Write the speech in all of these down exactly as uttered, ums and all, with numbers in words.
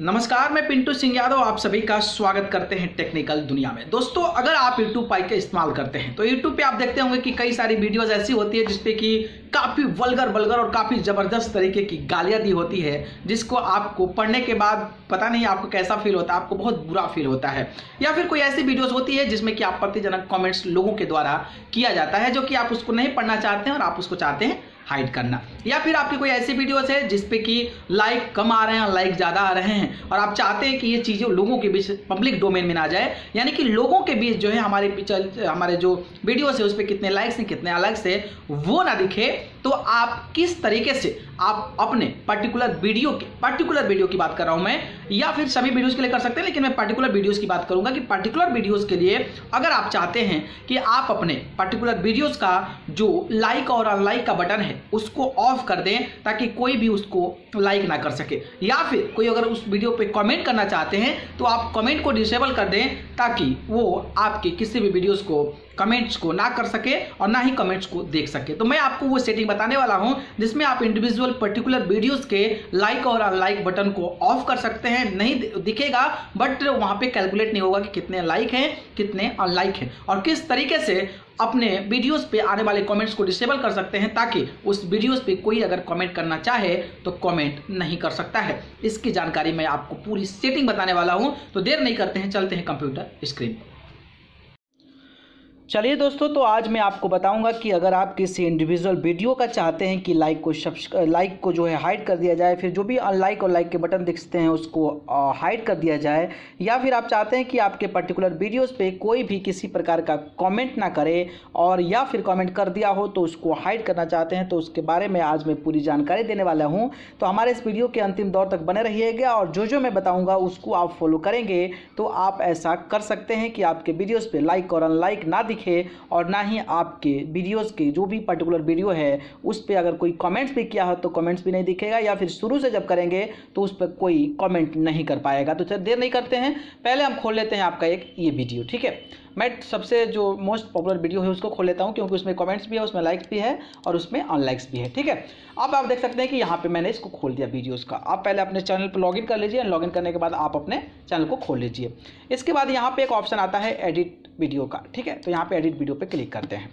नमस्कार, मैं पिंटू सिंह यादव आप सभी का स्वागत करते हैं टेक्निकल दुनिया में। दोस्तों, अगर आप YouTube पाई का इस्तेमाल करते हैं तो YouTube पे आप देखते होंगे कि कई सारी वीडियोस ऐसी होती है जिसपे कि काफ़ी वल्गर वल्गर और काफ़ी ज़बरदस्त तरीके की गालियाँ दी होती है, जिसको आपको पढ़ने के बाद पता नहीं आपको कैसा फील होता है, आपको बहुत बुरा फील होता है। या फिर कोई ऐसी वीडियोज़ होती है जिसमें कि आपत्तिजनक कॉमेंट्स लोगों के द्वारा किया जाता है, जो कि आप उसको नहीं पढ़ना चाहते हैं और आप उसको चाहते हैं हाइड करना। या फिर आपकी कोई ऐसी वीडियोस है जिसपे कि लाइक कम आ रहे हैं, लाइक ज़्यादा आ रहे हैं और आप चाहते हैं कि ये चीज़ें लोगों के बीच पब्लिक डोमेन में ना जाए, यानी कि लोगों के बीच जो है हमारे पिक्चर हमारे जो वीडियोस है उस पर कितने लाइक्स हैं कितने अलाइक्स है वो ना दिखे। तो आप किस तरीके से आप अपने पर्टिकुलर वीडियो के पर्टिकुलर वीडियो की बात कर रहा हूँ मैं, या फिर सभी वीडियोज़ के लिए कर सकते हैं, लेकिन मैं पर्टिकुलर वीडियोज़ की बात करूँगा कि पर्टिकुलर वीडियोज़ के लिए अगर आप चाहते हैं कि आप अपने पर्टिकुलर वीडियोज़ का जो लाइक और अनलाइक का बटन है उसको ऑफ कर दें ताकि कोई भी उसको लाइक ना कर सके, या फिर कोई अगर उस वीडियो पे कमेंट करना चाहते हैं तो आप कमेंट को डिसेबल कर दें ताकि वो आपके किसी भी वीडियोस को कमेंट्स को ना कर सके और ना ही कमेंट्स को देख सके। तो मैं आपको वो सेटिंग बताने वाला हूं जिसमें आप इंडिविजुअल पर्टिकुलर वीडियोस के लाइक और अनलाइक बटन को ऑफ कर सकते हैं। नहीं दिखेगा, बट वहां पे कैलकुलेट नहीं होगा कि कितने लाइक हैं कितने अनलाइक हैं, और किस तरीके से अपने वीडियोस पे आने वाले कमेंट्स को डिसेबल कर सकते हैं ताकि उस वीडियोस पे कोई अगर कमेंट करना चाहे तो कमेंट नहीं कर सकता है। इसकी जानकारी मैं आपको पूरी सेटिंग बताने वाला हूं, तो देर नहीं करते हैं, चलते हैं कंप्यूटर स्क्रीन। चलिए दोस्तों, तो आज मैं आपको बताऊंगा कि अगर आप किसी इंडिविजुअल वीडियो का चाहते हैं कि लाइक को लाइक को जो है हाइड कर दिया जाए, फिर जो भी अनलाइक और लाइक के बटन दिखते हैं उसको हाइड कर दिया जाए, या फिर आप चाहते हैं कि आपके पर्टिकुलर वीडियोस पे कोई भी किसी प्रकार का कमेंट ना करे, और या फिर कमेंट कर दिया हो तो उसको हाइड करना चाहते हैं, तो उसके बारे में आज मैं पूरी जानकारी देने वाला हूँ। तो हमारे इस वीडियो के अंतिम दौर तक बने रहिएगा और जो जो मैं बताऊँगा उसको आप फॉलो करेंगे तो आप ऐसा कर सकते हैं कि आपके वीडियोज़ पर लाइक और अनलाइक ना और ना ही आपके वीडियोस के जो भी पर्टिकुलर वीडियो है उस पे अगर कोई कमेंट्स भी किया हो तो कमेंट्स भी नहीं दिखेगा, या फिर शुरू से जब करेंगे तो उस पर कोई कमेंट नहीं कर पाएगा। तो चलिए देर नहीं करते हैं, पहले हम खोल लेते हैं आपका एक ये वीडियो। ठीक है, मैं सबसे जो मोस्ट पॉपुलर वीडियो है उसको खोल लेता हूं क्योंकि उसमें कमेंट्स भी है, उसमें लाइक्स भी है और उसमें अनलाइक्स भी है। ठीक है, अब आप देख सकते हैं कि यहाँ पे मैंने इसको खोल दिया वीडियोस का। आप पहले अपने चैनल पर लॉगिन कर लीजिए, लॉगिन करने के बाद आप अपने चैनल को खोल लीजिए। इसके बाद यहाँ पे एक ऑप्शन आता है एडिट वीडियो का। ठीक है, तो यहाँ पे एडिट वीडियो पर क्लिक करते हैं।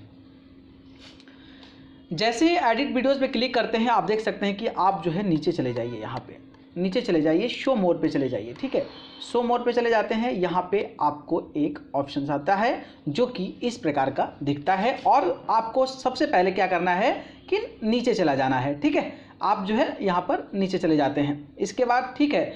जैसे ही एडिट वीडियोज़ पर क्लिक करते हैं आप देख सकते हैं कि आप जो है नीचे चले जाइए, यहाँ पर नीचे चले जाइए, शो मोड पे चले जाइए। ठीक है, शो मोड पे चले जाते हैं। यहाँ पे आपको एक ऑप्शन आता है जो कि इस प्रकार का दिखता है, और आपको सबसे पहले क्या करना है कि नीचे चला जाना है। ठीक है, आप जो है यहाँ पर नीचे चले जाते हैं। इसके बाद ठीक है,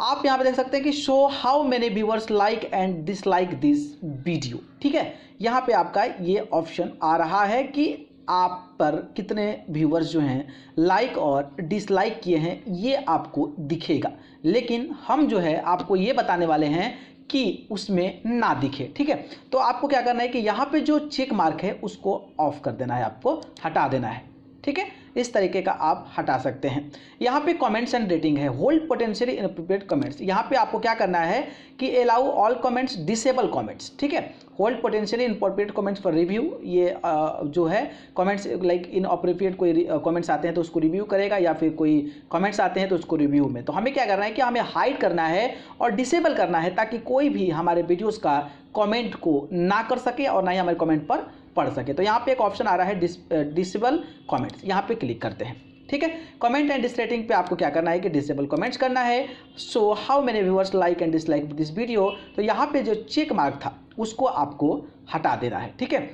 आप यहाँ पे देख सकते हैं कि show how many viewers like and dislike this video. ठीक है, यहाँ पर आपका ये ऑप्शन आ रहा है कि आप पर कितने व्यूअर्स जो हैं लाइक और डिसलाइक किए हैं, ये आपको दिखेगा। लेकिन हम जो है आपको ये बताने वाले हैं कि उसमें ना दिखे। ठीक है, तो आपको क्या करना है कि यहाँ पे जो चेक मार्क है उसको ऑफ कर देना है, आपको हटा देना है। ठीक है, इस तरीके का आप हटा सकते हैं। यहाँ पे कमेंट्स एंड रेटिंग है, होल्ड पोटेंशियली इनअप्रोप्रिएट कमेंट्स। यहाँ पे आपको क्या करना है कि allow all comments, disable comments. ठीक है, hold potentially inappropriate comments for review. ये आ, जो है कमेंट्स लाइक इनअप्रोप्रिएट कोई कमेंट्स आते हैं तो उसको रिव्यू करेगा, या फिर कोई कमेंट्स आते हैं तो उसको रिव्यू में। तो हमें क्या करना है कि हमें हाइड करना है और डिसेबल करना है ताकि कोई भी हमारे वीडियोज़ का कॉमेंट को ना कर सके और ना ही हमारे कॉमेंट पर पढ़ सके। तो यहाँ पे एक ऑप्शन आ रहा है डिस डिसेबल कमेंट्स, यहाँ पे क्लिक करते हैं। ठीक है, कमेंट एंड डिसरेटिंग पे आपको क्या करना है कि डिसेबल कमेंट्स करना है। So how many viewers like and dislike this video, तो यहाँ पे जो चेक मार्क था उसको आपको हटा देना है। ठीक है,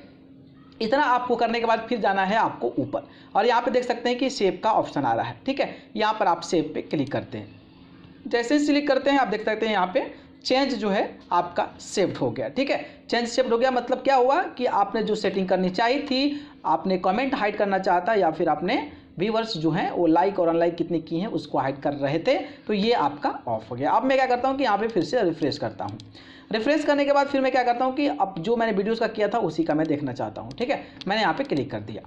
इतना आपको करने के बाद फिर जाना है आपको ऊपर, और यहाँ पे देख सकते हैं कि सेव का ऑप्शन आ रहा है। ठीक है, यहाँ पर आप सेव पे क्लिक करते हैं। जैसे ही क्लिक करते हैं आप देख सकते हैं यहाँ पे चेंज जो है आपका सेव्ड हो गया। ठीक है, चेंज सेव्ड हो गया मतलब क्या हुआ कि आपने जो सेटिंग करनी चाहिए थी, आपने कमेंट हाइड करना चाहता या फिर आपने व्यूवर्स जो हैं वो लाइक और अनलाइक कितने की हैं उसको हाइड कर रहे थे, तो ये आपका ऑफ हो गया। अब मैं क्या करता हूँ कि यहाँ पे फिर से रिफ्रेश करता हूँ। रिफ्रेश करने के बाद फिर मैं क्या करता हूँ कि अब जो मैंने वीडियोज़ का किया था उसी का मैं देखना चाहता हूँ। ठीक है, मैंने यहाँ पर क्लिक कर दिया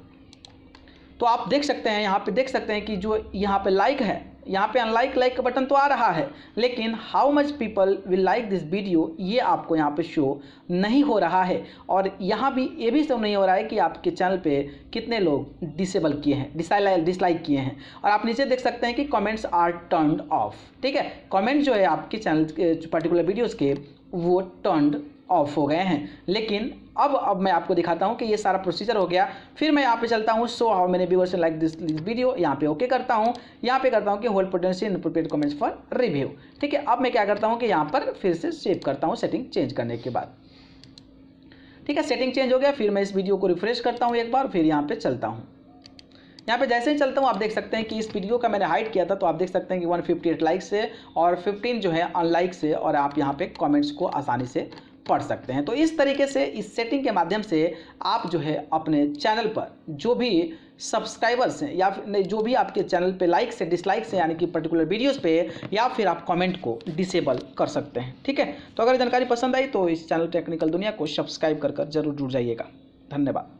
तो आप देख सकते हैं, यहाँ पर देख सकते हैं कि जो यहाँ पर लाइक है यहाँ पे अनलाइक लाइक का बटन तो आ रहा है, लेकिन how much people will like this video ये आपको यहाँ पे शो नहीं हो रहा है। और यहाँ भी ये भी शो नहीं हो रहा है कि आपके चैनल पे कितने लोग डिसेबल किए हैं, डिसलाइक डिसलाइक किए हैं। और आप नीचे देख सकते हैं कि कमेंट्स आर टर्न्ड ऑफ। ठीक है, कमेंट जो है आपके चैनल पर्टिकुलर वीडियोज़ के वो टर्न्ड ऑफ हो गए हैं। लेकिन अब अब मैं आपको दिखाता हूं कि ये सारा प्रोसीजर हो गया। फिर मैं यहाँ पे चलता हूँ so how many viewers like this video, यहाँ पे ओके करता हूँ। यहाँ पे करता हूँ कि hold potential inappropriate comments for review. ठीक है, अब मैं क्या करता हूँ कि यहाँ पर फिर से सेव करता हूँ सेटिंग चेंज करने के बाद। ठीक है, सेटिंग चेंज हो गया। फिर मैं इस वीडियो को रिफ्रेश करता हूँ एक बार, फिर यहाँ पर चलता हूँ। यहाँ पे जैसे ही चलता हूँ आप देख सकते हैं कि इस वीडियो का मैंने हाइड किया था, तो आप देख सकते हैं कि एक सौ अट्ठावन लाइक से और पंद्रह जो है अनलाइक से, और आप यहाँ पे कमेंट्स को आसानी से पढ़ सकते हैं। तो इस तरीके से इस सेटिंग के माध्यम से आप जो है अपने चैनल पर जो भी सब्सक्राइबर्स हैं या फिर जो भी आपके चैनल पे लाइक से डिसलाइक से यानी कि पर्टिकुलर वीडियोस पे, या फिर आप कमेंट को डिसेबल कर सकते हैं। ठीक है, तो अगर जानकारी पसंद आई तो इस चैनल टेक्निकल दुनिया को सब्सक्राइब कर कर जरूर जुड़ जाइएगा। धन्यवाद।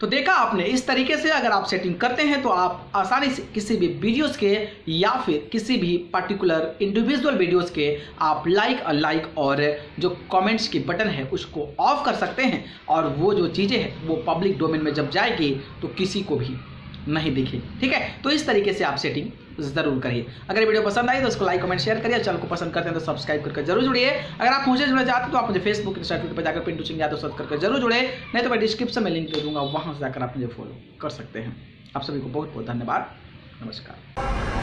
तो देखा आपने, इस तरीके से अगर आप सेटिंग करते हैं तो आप आसानी से किसी भी वीडियोस के या फिर किसी भी पर्टिकुलर इंडिविजुअल वीडियोस के आप लाइक अनलाइक और जो कमेंट्स की बटन है उसको ऑफ कर सकते हैं। और वो जो चीज़ें हैं वो पब्लिक डोमेन में जब जाएगी तो किसी को भी नहीं दिखेगी। ठीक है, तो इस तरीके से आप सेटिंग जरूर करिए। अगर वीडियो पसंद आई तो उसको लाइक कमेंट शेयर करिए। चैनल को पसंद करते हैं तो सब्सक्राइब करके जरूर जुड़िए। अगर आप मुझे जुड़ना चाहते हैं तो आप मुझे फेसबुक इंस्टाग्राम पर जाकर पिंटू सिंह यादव सर्च करके जरूर जुड़े, नहीं तो मैं डिस्क्रिप्शन में लिंक दे दूंगा, वहां से जाकर आप मुझे फॉलो कर सकते हैं। आप सभी को बहुत बहुत धन्यवाद। नमस्कार।